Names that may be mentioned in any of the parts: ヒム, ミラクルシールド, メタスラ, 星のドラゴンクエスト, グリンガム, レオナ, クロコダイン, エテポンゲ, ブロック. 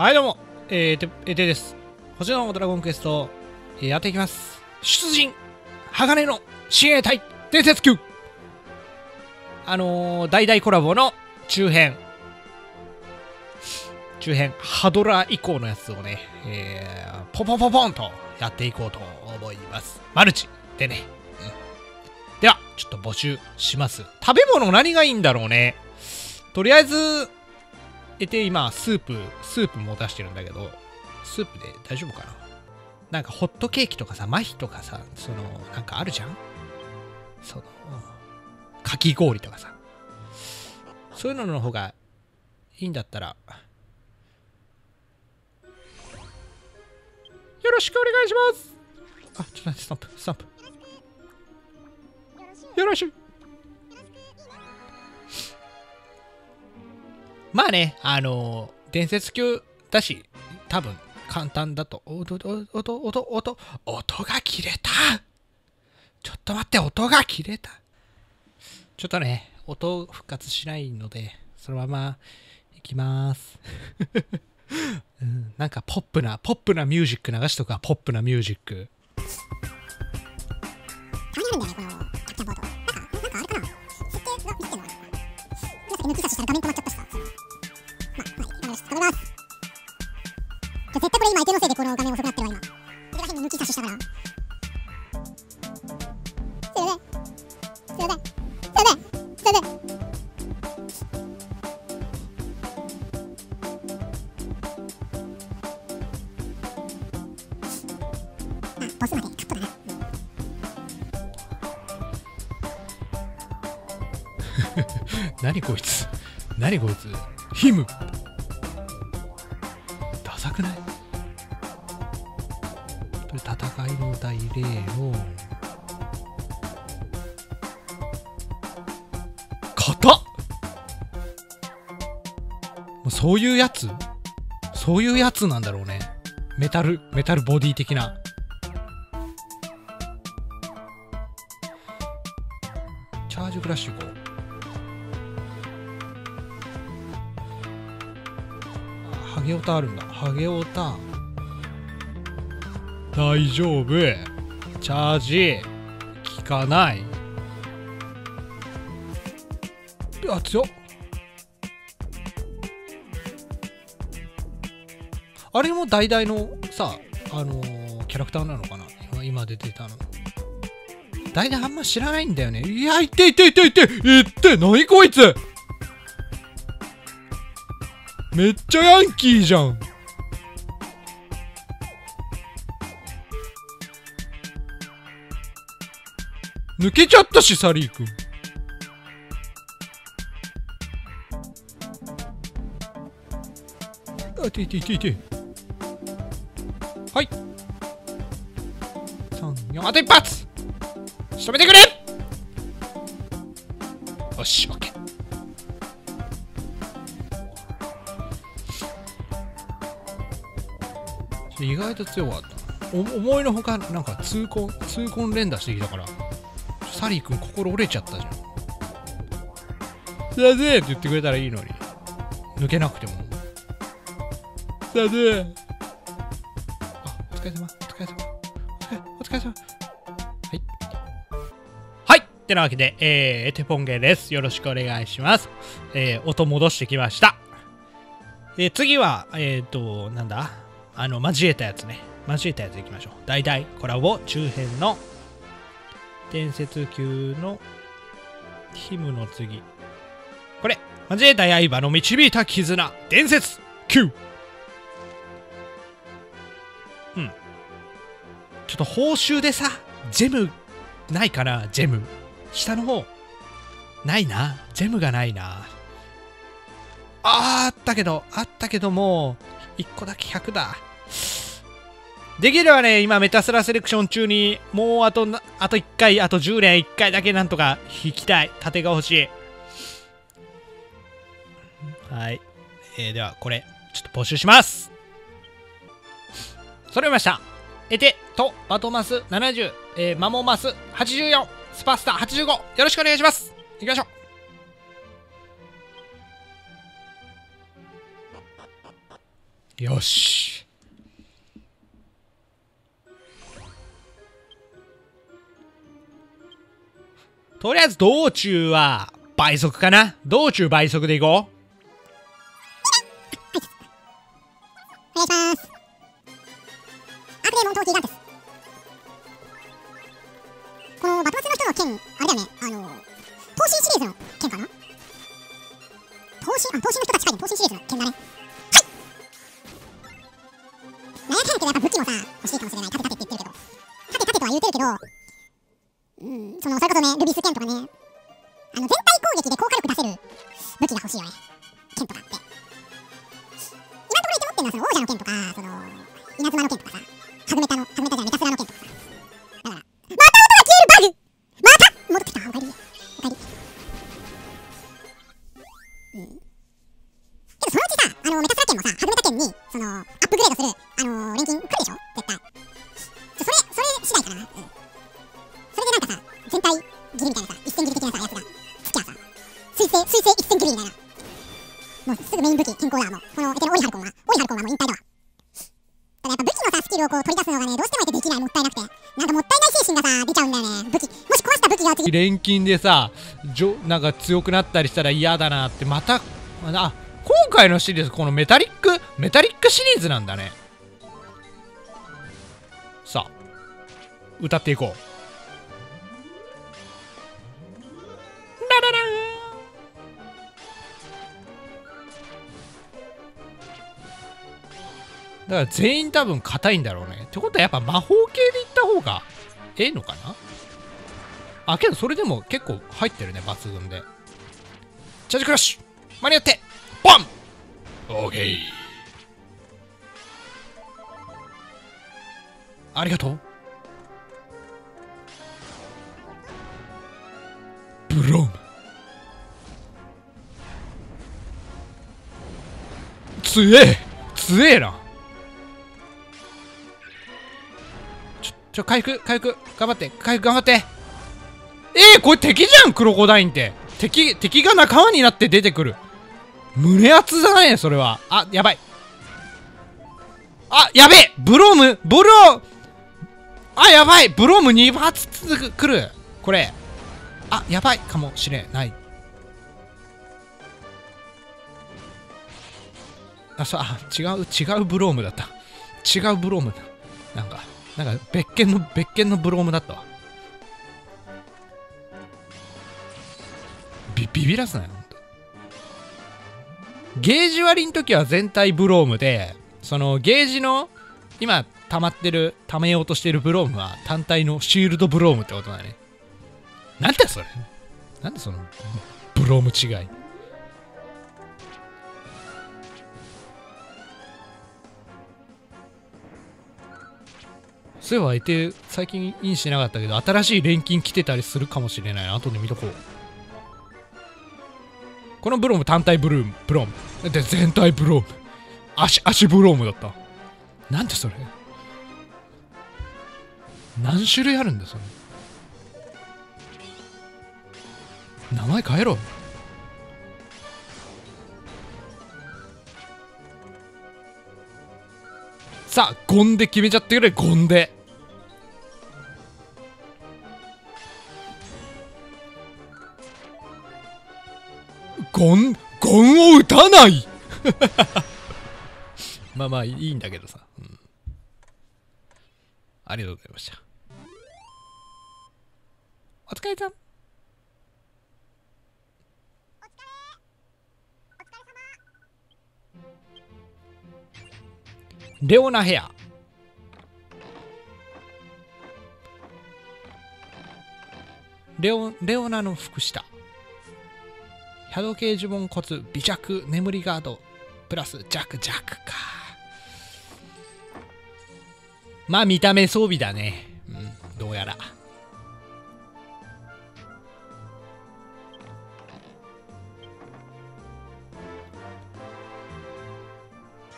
はいどうも、テです。星のドラゴンクエスト、やっていきます。出陣鋼の親衛隊伝説級、大々コラボの中編ハドラ以降のやつをね、ポンとやっていこうと思います。マルチでね、ではちょっと募集します。食べ物何がいいんだろうね。とりあえず今スープも出してるんだけど、スープで大丈夫かな。なんかホットケーキとかさ、麻痺とかさ、なんかあるじゃん、かき氷とかさ、そういうのの方がいいんだったらよろしくお願いします。あ、ちょっと待って、スタンプ。よろしく。まあね、伝説級だし、多分簡単だと。音が切れた。ちょっと待って、音が切れた。ちょっとね、音復活しないので、そのままいきます。なんかポップなミュージック流しとか、ポップなミュージック。何こいつヒムダサくない？戦いの大霊の型、そういうやつなんだろうね。メタルボディ的な。チャージクラッシュ5。ハゲオタあるんだ。ハゲオタ大丈夫。チャージ効かない。あ、強っ。あれも大々のさ、キャラクターなのかな、今出てたの。大々あんま知らないんだよね。いや、いって何こいつ、めっちゃヤンキーじゃん。抜けちゃったし、サリー君。あ、て。はい。3、4、あと一発。仕留めてくれ。よし、オッケー。意外と強かった。思いのほかなんか痛恨連打してきたから、サリー君心折れちゃったじゃん。「さぜ」って言ってくれたらいいのに、抜けなくても「さぜ」。あ、お疲れ様。はいはい。ってなわけで、エテポンゲです。よろしくお願いします。音戻してきました。次はなんだ、交えたやついきましょう。大々コラボ中編の伝説級のヒムの次、これ交えた刃の導いた絆伝説級。ちょっと報酬でさ、ジェムないかな。ジェム下の方ないな。ジェムがないな。あったけども1個だけ100だ。できればね、今メタスラセレクション中にもうあと1回、あと10連1回だけなんとか引きたい。盾が欲しい。はい。ではこれ、ちょっと募集します。揃いました。エテとバトマス70、マモマス84、スパスタ85、よろしくお願いします。行きましょう。よし。とりあえず道中は倍速かな。道中倍速でいこう。お願いします。アクレモントーキーガンテス。この幕末の人の剣、あれだよね、闘神シリーズの剣かな。闘神の人たちかいね。闘神シリーズの剣だね。はい。なんやかんやけどやっぱ武器もさ欲しいかもしれない。盾って言ってるけど、盾とは言うてるけど、それこそね、ルビス剣とかね、全体攻撃で効果力出せる武器が欲しいよね。剣とかって今のところ一応持ってるのはその王者の剣とか、その稲妻の剣とかさ、ハグメタじゃない、メタスラの剣とかさ。だからまた音が消えるバグ。また戻ってきた。おかえり。けどそのうちさ、メタスラ剣もさ、ハグメタ剣にそのアップグレードする錬金来るでしょ絶対。それ次第かな。それでなんかさ、全体斬りみたいなさ、一戦斬り的なさ、やつがつきゃさ、水星一戦斬りみたいな、もうすぐメイン武器健康だわ。もうこのオリハルコンはもう引退だわ。ただやっぱ武器のさ、スキルをこう取り出すのがね、どうしてもできない、もったいなくて、なんかもったいない精神がさ出ちゃうんだよね。武器もし壊した武器が次錬金でさ、なんか強くなったりしたら嫌だなって。またあ、今回のシリーズこのメタリックシリーズなんだね。さあ歌っていこう。だから全員多分硬いんだろうね。ってことはやっぱ魔法系でいった方がええのかな。あ、けどそれでも結構入ってるね、抜群で。チャージクラッシュ間に合ってボン。オーケー、ありがとうブローム。強えな。回復頑張って、回復頑張って。これ敵じゃん。クロコダインって敵が仲間になって出てくる。胸熱じゃないねそれは。あ、やばい。あ、やべえ。やばい。ブローム2発続くくるこれ。あ、やばいかもしれない。あ、そう、あ、違うブロームだった。違うブロームだ。なんか別件のブロームだったわ。ビビらすなよほんと。ゲージ割りの時は全体ブロームで、そのゲージの今溜めようとしてるブロームは単体のシールドブロームってことだね。なんだそれ。なんでそのブローム違い。そういえば相手最近インしなかったけど、新しい錬金来てたりするかもしれないな。後で見とこう。このブローム単体ブロームで全体ブローム、足ブロームだった。なんでそれ。何種類あるんだそれ。名前変えろ。さあ、ゴンで決めちゃってくれ。ゴンでゴンを打たないまあいいんだけどさ、ありがとうございました。お疲れさん。レオナヘア。レオナの服下。シャドウ系呪文コツ、微弱、眠りガード、プラス弱か。まあ見た目装備だね。うん、どうやら。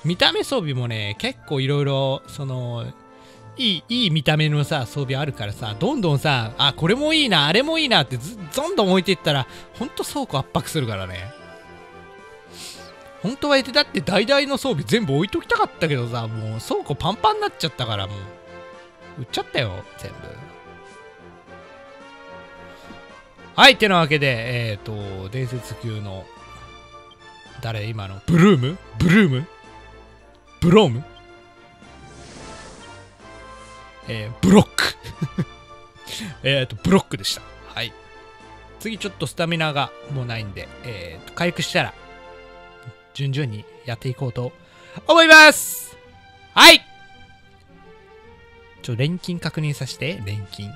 見た目装備もね、結構いろいろ、その、いい見た目のさ、装備あるからさ、どんどんさ、あ、これもいいな、あれもいいなってどんどん置いていったら、ほんと倉庫圧迫するからね。本当はだって代々の装備全部置いときたかったけどさ、もう倉庫パンパンになっちゃったから、もう売っちゃったよ全部。はい、てなわけで伝説級の誰、今のブロームブロックブロックでした。はい、次ちょっとスタミナがもうないんで、回復したら順々にやっていこうと思います。はい、錬金確認させて。錬金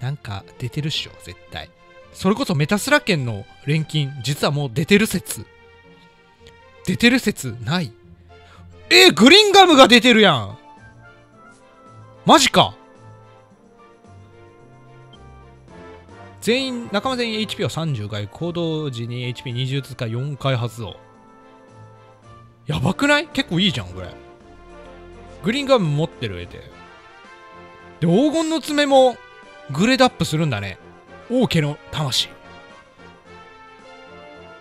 なんか出てるっしょ絶対。それこそメタスラ圏の錬金実はもう出てる説ない。グリンガムが出てるやん、マジか。仲間全員 HP は30回、行動時に HP20 ずつか4回発動。やばくない？結構いいじゃんこれ。グリーンガム持ってる上で。で、黄金の爪もグレードアップするんだね。王家の魂。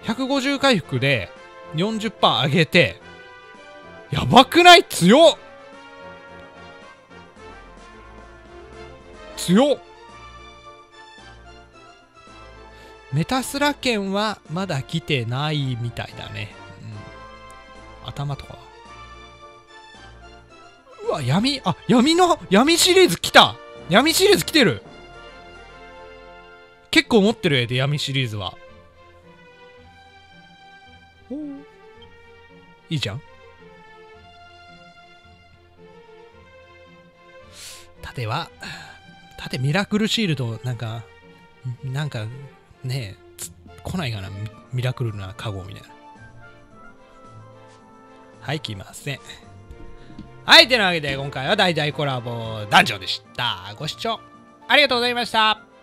150回復で 40% 上げて。やばくない？強っ！強っ！メタスラ圏はまだ来てないみたいだね。うん、頭とか。うわ、闇シリーズ来た！闇シリーズ来てる！結構持ってる絵で、闇シリーズは。おー。いいじゃん？盾ミラクルシールド、なんか、ねえ、来ないかな、ミラクルなカゴみたいな。はい、来ません。はい、てなわけで今回は大々コラボダンジョンでした。ご視聴ありがとうございました。